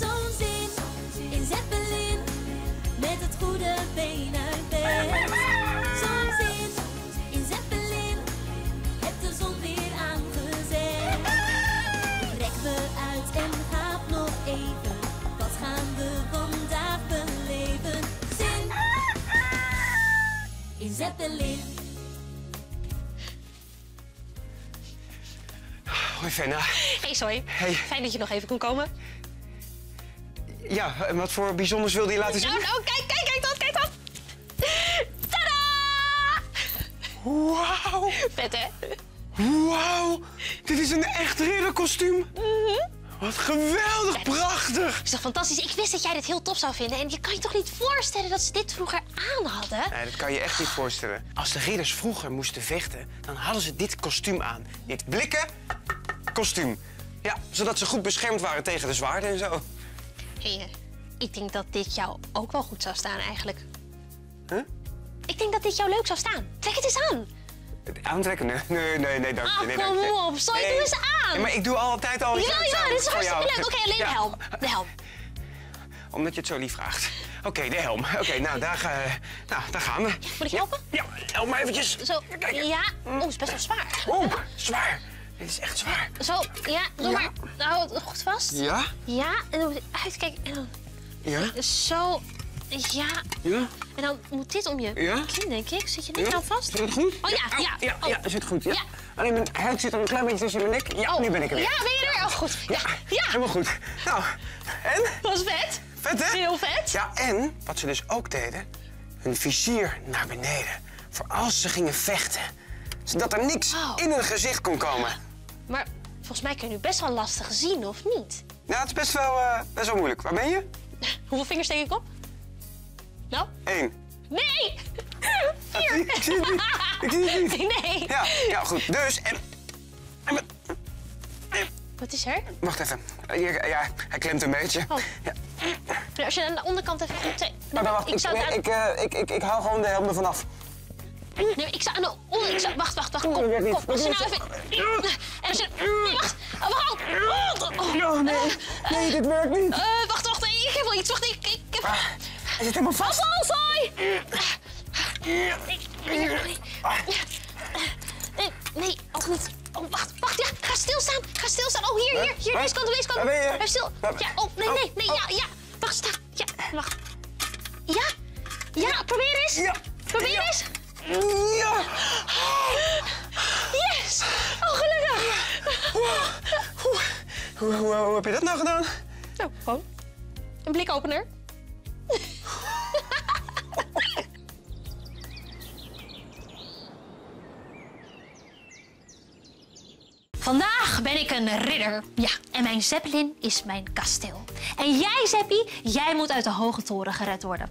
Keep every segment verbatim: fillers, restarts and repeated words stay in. Zo'n zin in Zappelin, met het goede been uit bed. Zo'n zin in Zappelin, heb de zon weer aangezet. Rek me uit en haap nog even, wat gaan we vandaag beleven? Zin in Zappelin. Hoi Fenna. Hey Zoe, hey. Fijn dat je nog even kon komen. Ja, en wat voor bijzonders wilde je laten zien? Nou, nou, kijk, kijk, kijk dat, kijk dat! Tadaa! Wauw! Vet, hè? Wauw! Dit is een echt ridderkostuum! Mm-hmm. Wat geweldig, ja, prachtig! Is toch fantastisch? Ik wist dat jij dit heel tof zou vinden. En je kan je toch niet voorstellen dat ze dit vroeger aan hadden? Nee, dat kan je echt niet voorstellen. Als de ridders vroeger moesten vechten, dan hadden ze dit kostuum aan. Dit blikken kostuum. Ja, zodat ze goed beschermd waren tegen de zwaarden en zo. Hey, ik denk dat dit jou ook wel goed zou staan, eigenlijk. Huh? Ik denk dat dit jou leuk zou staan. Trek het eens aan. Aantrekken? Nee, nee, nee, nee dank je. Nee, ah, kom nee, op. Zo, nee. Doe eens aan. Nee, maar ik doe altijd al... Ja, ja, ja dit is hartstikke leuk. Oké, okay, alleen ja. de helm. De helm. Omdat je het zo lief vraagt. Oké, okay, de helm. Oké, okay, nou, daar, uh, nou, daar gaan we. Ja, moet ik je helpen? Ja, ja, help maar eventjes. Zo, ja. Oh, is best wel zwaar. Oh, zwaar. Dit is echt zwaar. Zo, ja, doe ja. maar. Hou het goed vast. Ja? Ja, en dan moet je uitkijken en dan... Ja? Zo, ja. Ja? En dan moet dit om je ja? kin, denk ik. Zit je nek ja? nou vast? Zit het goed? Oh ja, ja. Ja, ja, oh. ja zit goed, ja. ja. Alleen mijn huid zit er een klein beetje tussen mijn nek. Ja, oh. nu ben ik er weer. Ja, ben je er weer? Oh, goed. Ja. Ja. ja, helemaal goed. Nou, en? Dat was vet. Vet, hè? Heel vet. Ja, en wat ze dus ook deden, hun vizier naar beneden. Voor als ze gingen vechten. Zodat er niks oh. in hun gezicht kon komen. Maar volgens mij kun je nu best wel lastig zien, of niet? Nou, het is best wel, uh, best wel moeilijk. Waar ben je? Hoeveel vingers steek ik op? Nou? Eén. Nee! Vier! Ah, ik zie het niet. Ik zie het niet. Nee. Ja, ja goed. Dus, en... en, en, en. Wat is er? Wacht even. Ja, ja hij klemt een beetje. Oh. Ja. Ja, als je aan de onderkant even goed... Nee, maar wacht, ik, ik, zou nee, aan... ik, uh, ik, ik, ik hou gewoon de helm ervan af. Nee, ik sta aan de onder... Ik sta... Wacht, wacht, wacht. Kom, kom. Als je nou even... En als je... Nee, wacht. Oh, wacht. Oh, nee. Nee, dit werkt niet. Uh, wacht, wacht. Ik heb wel iets. Wacht, ik... ik heb... ah, hij zit helemaal vast. Pas al, Zoe. Nee. Nee, ook niet. Oh, wacht, wacht. Ja, ga stilstaan. Ga stilstaan. Oh, hier, hier. Hier, deze kant, deze kant. Waar ben je? Blijf stil. Ja, oh, nee, nee, nee. Ja, ja. Wacht, sta. Ja, wacht. Ja. Ja, probeer eens. Ja. Probeer eens. Ja! Yes! Oh, gelukkig! Ja. Wow. Hoe, hoe, hoe heb je dat nou gedaan? Nou, gewoon. Een blikopener. Vandaag ben ik een ridder. Ja, en mijn Zappelin is mijn kasteel. En jij, Zeppie, jij moet uit de hoge toren gered worden.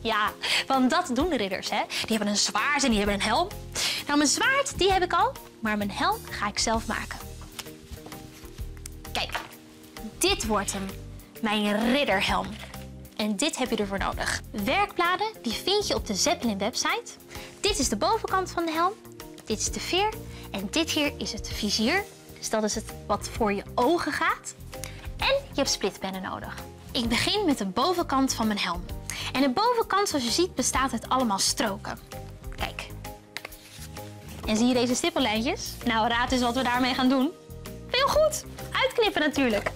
Ja, want dat doen de ridders, hè. Die hebben een zwaard en die hebben een helm. Nou, mijn zwaard, die heb ik al, maar mijn helm ga ik zelf maken. Kijk, dit wordt hem. Mijn ridderhelm. En dit heb je ervoor nodig. Werkbladen, die vind je op de Zappelin-website. Dit is de bovenkant van de helm. Dit is de veer. En dit hier is het vizier. Dus dat is het wat voor je ogen gaat. En je hebt splitpennen nodig. Ik begin met de bovenkant van mijn helm. En de bovenkant, zoals je ziet, bestaat uit allemaal stroken. Kijk. En zie je deze stippellijntjes? Nou, raad eens wat we daarmee gaan doen. Heel goed. Uitknippen natuurlijk.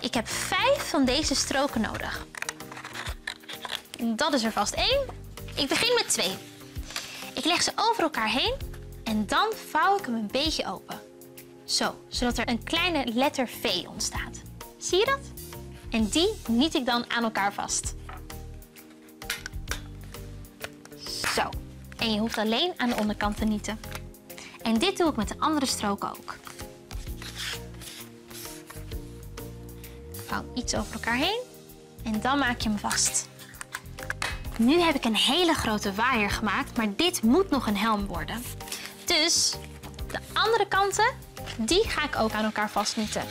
Ik heb vijf van deze stroken nodig. Dat is er vast één. Ik begin met twee. Ik leg ze over elkaar heen en dan vouw ik hem een beetje open. Zo, zodat er een kleine letter V ontstaat. Zie je dat? En die niet ik dan aan elkaar vast. Zo. En je hoeft alleen aan de onderkant te nieten. En dit doe ik met de andere strook ook. Vouw iets over elkaar heen en dan maak je hem vast. Nu heb ik een hele grote waaier gemaakt, maar dit moet nog een helm worden. Dus de andere kanten, die ga ik ook aan elkaar vastnieten.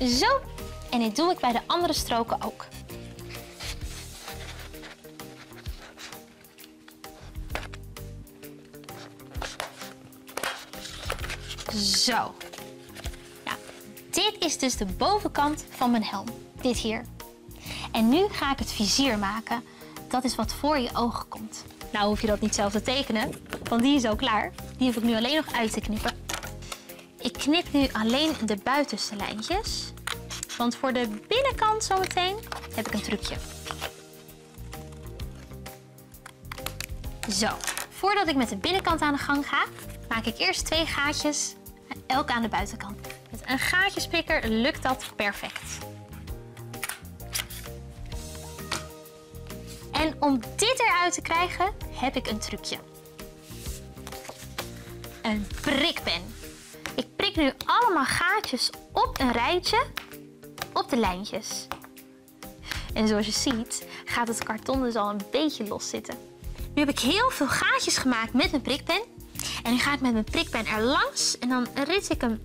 Zo, en dit doe ik bij de andere stroken ook. Zo. Nou, dit is dus de bovenkant van mijn helm. Dit hier. En nu ga ik het vizier maken. Dat is wat voor je ogen komt. Nou hoef je dat niet zelf te tekenen, want die is al klaar. Die hoef ik nu alleen nog uit te knippen. Ik knip nu alleen de buitenste lijntjes. Want voor de binnenkant zometeen heb ik een trucje. Zo, voordat ik met de binnenkant aan de gang ga, maak ik eerst twee gaatjes, elk aan de buitenkant. Met een gaatjespikker lukt dat perfect. En om dit eruit te krijgen, heb ik een trucje. Een prikpen. Ik prik nu allemaal gaatjes op een rijtje op de lijntjes. En zoals je ziet, gaat het karton dus al een beetje los zitten. Nu heb ik heel veel gaatjes gemaakt met mijn prikpen. En nu ga ik met mijn prikpen er langs en dan rits ik hem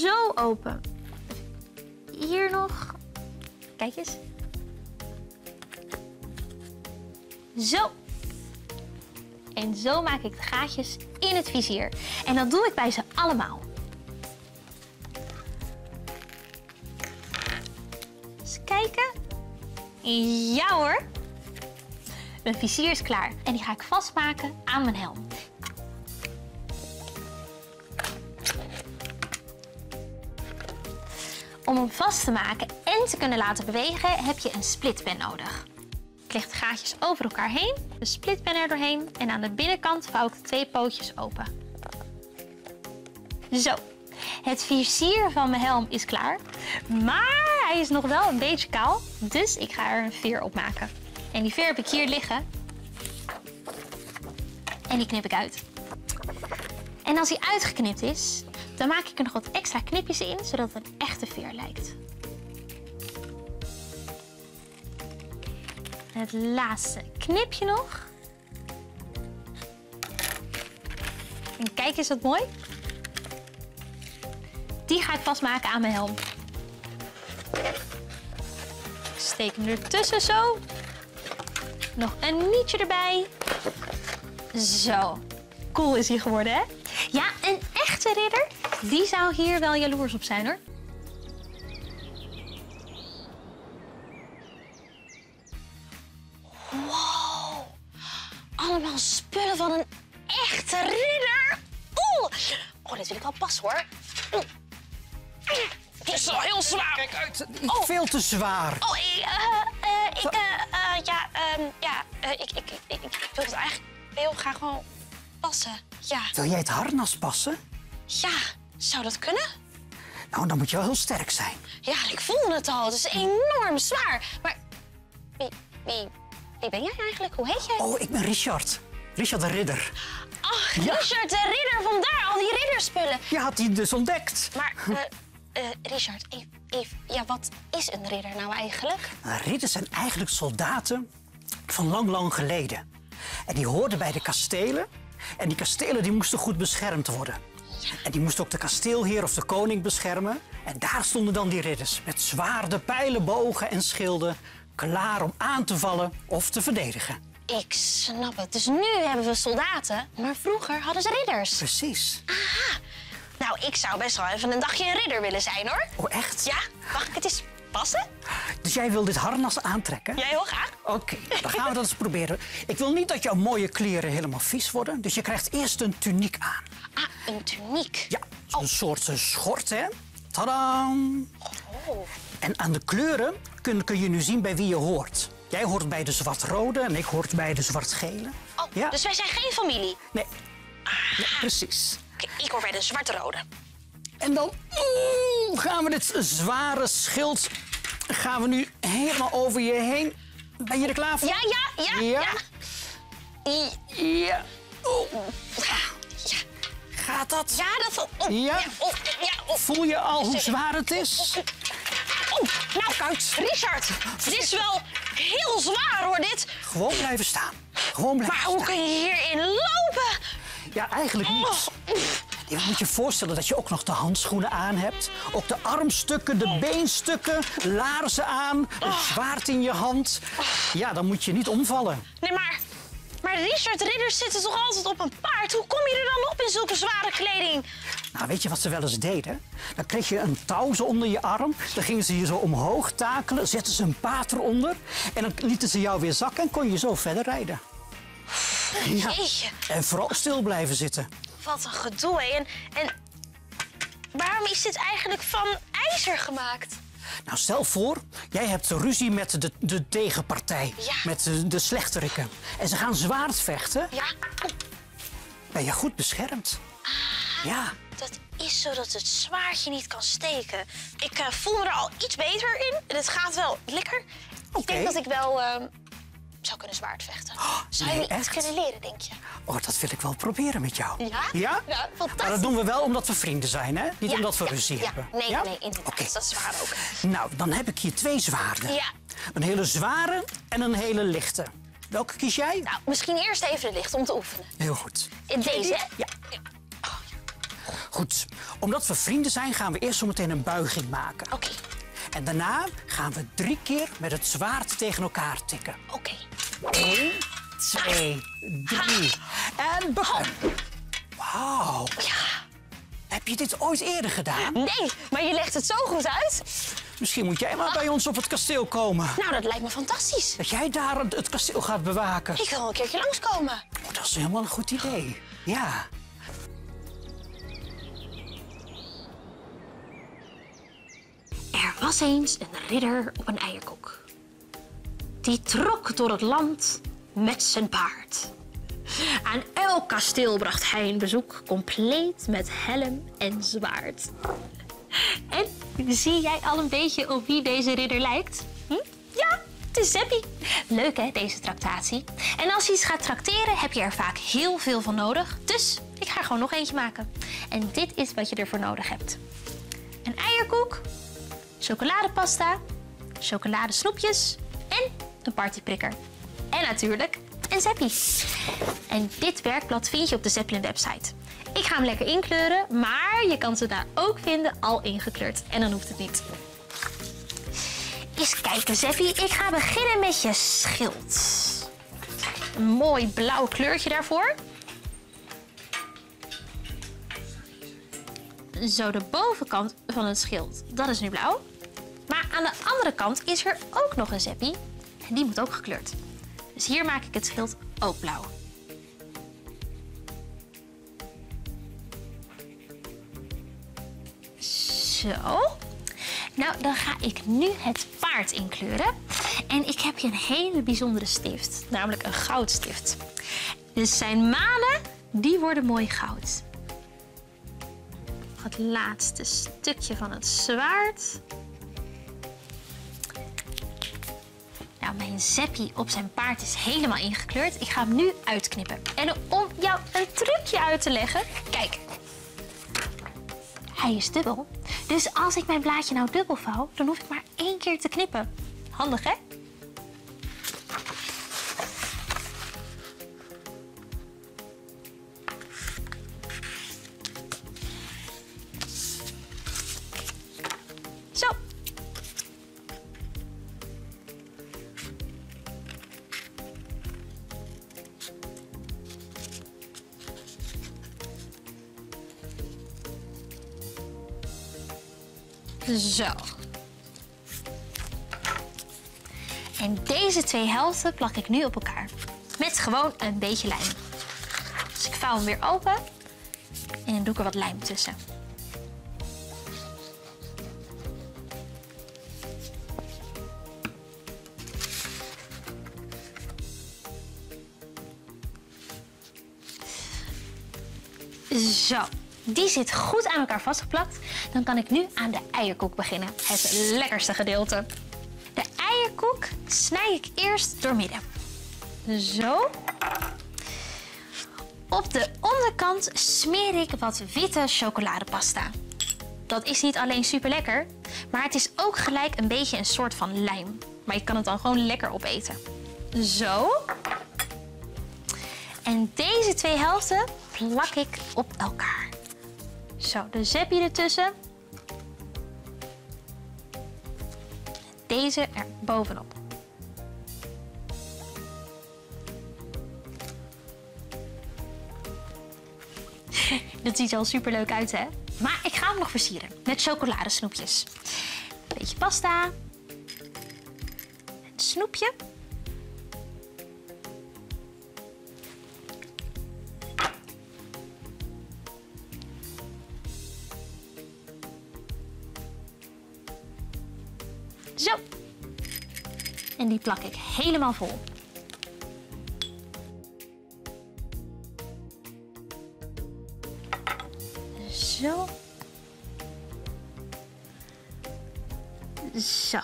zo open. Hier nog. Kijk eens. Zo. En zo maak ik de gaatjes in het vizier. En dat doe ik bij ze allemaal. Eens kijken. Ja hoor. Mijn vizier is klaar. En die ga ik vastmaken aan mijn helm. Om hem vast te maken en te kunnen laten bewegen, heb je een splitpen nodig. Ik leg de gaatjes over elkaar heen, de splitpen er doorheen en aan de binnenkant vouw ik de twee pootjes open. Zo, het vizier van mijn helm is klaar, maar hij is nog wel een beetje kaal, dus ik ga er een veer op maken. En die veer heb ik hier liggen en die knip ik uit. En als hij uitgeknipt is, dan maak ik er nog wat extra knipjes in, zodat het een echte veer lijkt. Het laatste knipje nog. En kijk eens wat mooi. Die ga ik vastmaken aan mijn helm. Steek hem ertussen zo. Nog een nietje erbij. Zo. Cool is hij geworden, hè? Ja, een echte ridder. Die zou hier wel jaloers op zijn, hoor. Allemaal spullen van een echte ridder. Oeh. Oh, dit wil ik al pas, hoor. Oeh. Dit is wel heel zwaar. Kijk uit. Oh. Veel te zwaar. Oh, ik, uh, uh, ik, uh, uh, ja, um, ja uh, ik, ik, ik, ik wil het eigenlijk heel graag gewoon passen. Ja. Wil jij het harnas passen? Ja, zou dat kunnen? Nou, dan moet je wel heel sterk zijn. Ja, ik voelde het al. Het is enorm zwaar. Maar wie, wie... Wie ben jij eigenlijk? Hoe heet jij? Oh, ik ben Richard. Richard de Ridder. Ach, ja. Richard de Ridder, vandaar al die ridderspullen. Je had die dus ontdekt. Maar, uh, uh, Richard, even, even, ja, wat is een ridder nou eigenlijk? Nou, ridders zijn eigenlijk soldaten van lang, lang geleden. En die hoorden bij de kastelen. En die kastelen die moesten goed beschermd worden. Ja. En die moesten ook de kasteelheer of de koning beschermen. En daar stonden dan die ridders met zwaarden, pijlen, bogen en schilden. Klaar om aan te vallen of te verdedigen. Ik snap het. Dus nu hebben we soldaten, maar vroeger hadden ze ridders. Precies. Aha. Nou, ik zou best wel even een dagje een ridder willen zijn, hoor. Oh, echt? Ja. Mag ik het eens passen? Dus jij wil dit harnas aantrekken? Jij heel graag. Oké, okay, nou, dan gaan we dat eens proberen. Ik wil niet dat jouw mooie kleren helemaal vies worden, dus je krijgt eerst een tuniek aan. Ah, een tuniek? Ja, oh. Een soort schort, hè? Tadam! Oh. En aan de kleuren kun, kun je nu zien bij wie je hoort. Jij hoort bij de zwart-rode en ik hoort bij de zwart-gele. Oh, ja. Dus wij zijn geen familie? Nee. Ah. Ja, precies. Okay, ik hoor bij de zwart-rode. En dan mm, gaan we dit zware schild gaan we nu helemaal over je heen. Ben je er klaar voor? Ja, ja, ja. Ja. Ja. Ja. Oh. Ja. Gaat dat? Ja, dat zal... Oh. Ja. Ja. Oh. Ja. Oh. Voel je al hoe zwaar het is? Oh. Oh, nou, Richard, dit is wel heel zwaar, hoor, dit. Gewoon blijven staan. Gewoon blijven maar hoe staan. Kun je hierin lopen? Ja, eigenlijk niet. Je moet je voorstellen dat je ook nog de handschoenen aan hebt. Ook de armstukken, de beenstukken, laarzen aan, een zwaard in je hand. Ja, dan moet je niet omvallen. Nee, maar Maar Richard de Ridder zitten toch altijd op een paard? Hoe kom je er dan op in zulke zware kleding? Nou, weet je wat ze wel eens deden? Dan kreeg je een touw zo onder je arm. Dan gingen ze je zo omhoog takelen, zetten ze een paard eronder. En dan lieten ze jou weer zakken en kon je zo verder rijden. Ja. En vooral stil blijven zitten. Wat een gedoe, hè? En, en waarom is dit eigenlijk van ijzer gemaakt? Nou, stel voor, jij hebt ruzie met de, de tegenpartij, ja. met de, de slechterikken. En ze gaan zwaard vechten. Ja. Ben je goed beschermd? Ah, ja. Dat is zodat het zwaardje niet kan steken. Ik uh, voel me er al iets beter in en het gaat wel lekker. Okay. Ik denk dat ik wel uh, zou kunnen zwaardvechten. Oh, zou nee, je echt kunnen leren, denk je? Oh, dat wil ik wel proberen met jou. Ja? Ja? Nou, fantastisch. Maar dat doen we wel omdat we vrienden zijn, hè? Niet ja, omdat we ja, ruzie ja. hebben. Nee, ja? nee, inderdaad. Okay. Dat is zwaar ook. Nou, dan heb ik hier twee zwaarden. Ja. Een hele zware en een hele lichte. Welke kies jij? Nou, misschien eerst even de lichte om te oefenen. Heel goed. Deze, hè? Ja. Oh. Goed. Omdat we vrienden zijn, gaan we eerst zo meteen een buiging maken. Oké. Okay. En daarna gaan we drie keer met het zwaard tegen elkaar tikken. Oké. Okay. Eén, twee, drie. En begon. Wauw. Ja. Heb je dit ooit eerder gedaan? Nee, maar je legt het zo goed uit. Misschien moet jij maar bij ons op het kasteel komen. Nou, dat lijkt me fantastisch. Dat jij daar het kasteel gaat bewaken. Ik wil wel een keertje langskomen. Oh, dat is helemaal een goed idee. Ja. Er was eens een ridder op een eierkok. Die trok door het land met zijn paard. Aan elk kasteel bracht hij een bezoek, compleet met helm en zwaard. En zie jij al een beetje op wie deze ridder lijkt? Hm? Ja, het is Zeppie. Leuk hè, deze tractatie. En als je iets gaat tracteren, heb je er vaak heel veel van nodig. Dus ik ga er gewoon nog eentje maken. En dit is wat je ervoor nodig hebt. Een eierkoek, chocoladepasta, chocoladesnoepjes en... een partyprikker. En natuurlijk een Zeppie. En dit werkblad vind je op de Zappelin website. Ik ga hem lekker inkleuren, maar je kan ze daar ook vinden al ingekleurd. En dan hoeft het niet. Eens kijken, Zeppie. Ik ga beginnen met je schild. Een mooi blauw kleurtje daarvoor. Zo, de bovenkant van het schild. Dat is nu blauw. Maar aan de andere kant is er ook nog een Zeppie. En die moet ook gekleurd. Dus hier maak ik het schild ook blauw. Zo. Nou, dan ga ik nu het paard inkleuren. En ik heb hier een hele bijzondere stift. Namelijk een goudstift. Dus zijn manen, die worden mooi goud. Het laatste stukje van het zwaard... Mijn Zeppie op zijn paard is helemaal ingekleurd. Ik ga hem nu uitknippen. En om jou een trucje uit te leggen... Kijk. Hij is dubbel. Dus als ik mijn blaadje nou dubbel vouw, dan hoef ik maar één keer te knippen. Handig, hè? Zo. En deze twee helften plak ik nu op elkaar. Met gewoon een beetje lijm. Dus ik vouw hem weer open. En dan doe ik er wat lijm tussen. Zo. Die zit goed aan elkaar vastgeplakt. Dan kan ik nu aan de eierkoek beginnen. Het lekkerste gedeelte. De eierkoek snij ik eerst doormidden. Zo. Op de onderkant smeer ik wat witte chocoladepasta. Dat is niet alleen super lekker, maar het is ook gelijk een beetje een soort van lijm. Maar je kan het dan gewoon lekker opeten. Zo. En deze twee helften plak ik op elkaar. Zo, de Zeppie ertussen. Deze er bovenop. Dat ziet er al superleuk uit, hè? Maar ik ga hem nog versieren met chocoladesnoepjes. Een beetje pasta. Een snoepje. Zo. En die plak ik helemaal vol. Zo. Zo.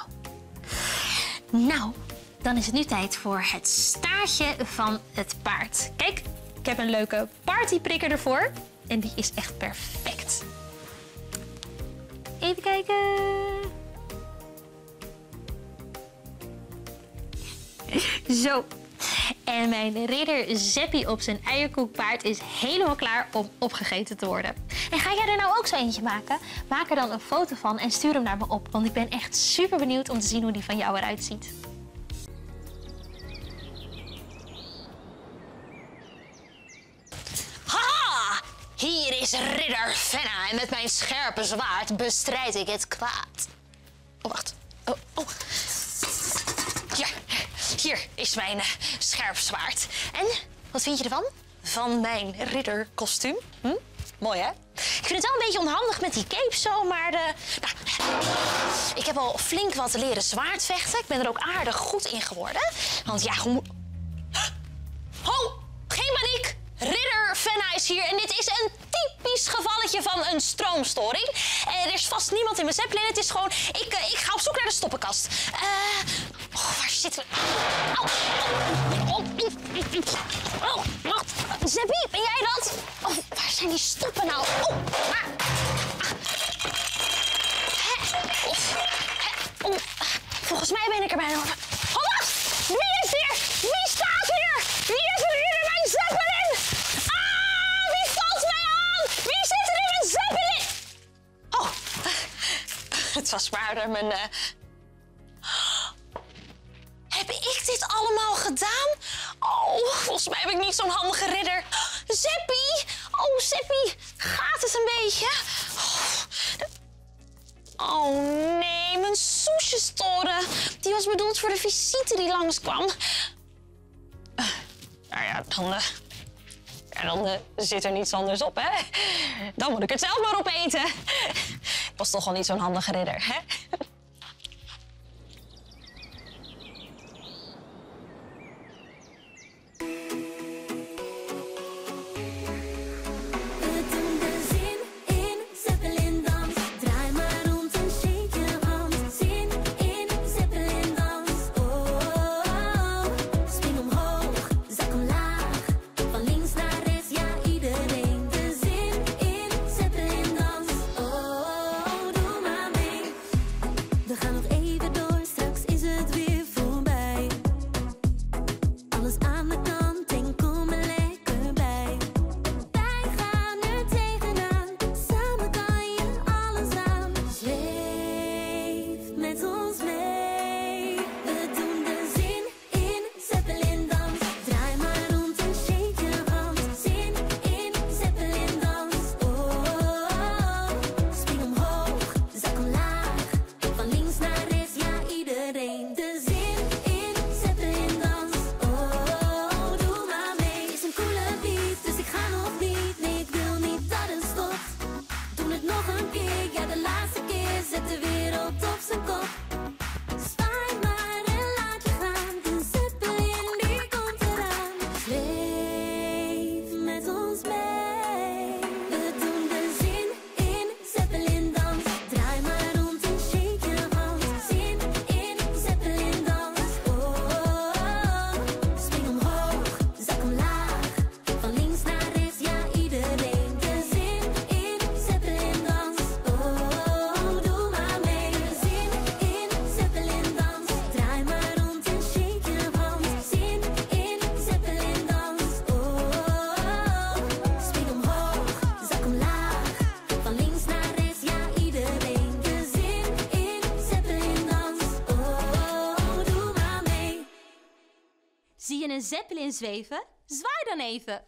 Nou, dan is het nu tijd voor het staartje van het paard. Kijk, ik heb een leuke partyprikker ervoor. En die is echt perfect. Even kijken. Zo. En mijn ridder Zeppie op zijn eierkoekpaard is helemaal klaar om opgegeten te worden. En ga jij er nou ook zo eentje maken? Maak er dan een foto van en stuur hem naar me op. Want ik ben echt super benieuwd om te zien hoe die van jou eruit ziet. Haha! Hier is ridder Fenna en met mijn scherpe zwaard bestrijd ik het kwaad. Oh, wacht. Oh, oh. Ja, hier is mijn uh, scherp zwaard. En, wat vind je ervan? Van mijn ridderkostuum? Hm? Mooi, hè? Ik vind het wel een beetje onhandig met die cape zo, maar de... nou, ik heb al flink wat leren zwaardvechten. Ik ben er ook aardig goed in geworden. Want ja, hoe moet... Ho! Geen paniek! Ridder Fenna is hier en dit is een typisch gevalletje van een stroomstoring. Er is vast niemand in mijn Zappelin. Het is gewoon... Ik, ik ga op zoek naar de stoppenkast. Eh... Uh... Oh, waar zitten we? Au! Oh, oh, oh, wacht! Zeppie, ben jij dat? Oh, waar zijn die stoppen nou? Oh, maar... Hè? Of... Hè? Oh, volgens mij ben ik er bijna... Oh, wacht! Wie is hier? Wie staat hier? Wie is er hier in mijn Zappelin? Ah, wie valt mij aan? Wie zit er in mijn Zappelin? Oh, het was maar mijn... Uh... Heb ik dit allemaal gedaan? Oh, volgens mij heb ik niet zo'n handige ridder. Zeppie! Oh, Zeppie, gaat het een beetje? Oh, oh nee, mijn soesjestoren. Die was bedoeld voor de visite die langskwam. Uh, nou ja, dan, uh, ja, dan uh, zit er niets anders op, hè? Dan moet ik het zelf maar opeten. Ik was toch al niet zo'n handige ridder, hè? Zie je een Zeppelin zweven? Zwaai dan even!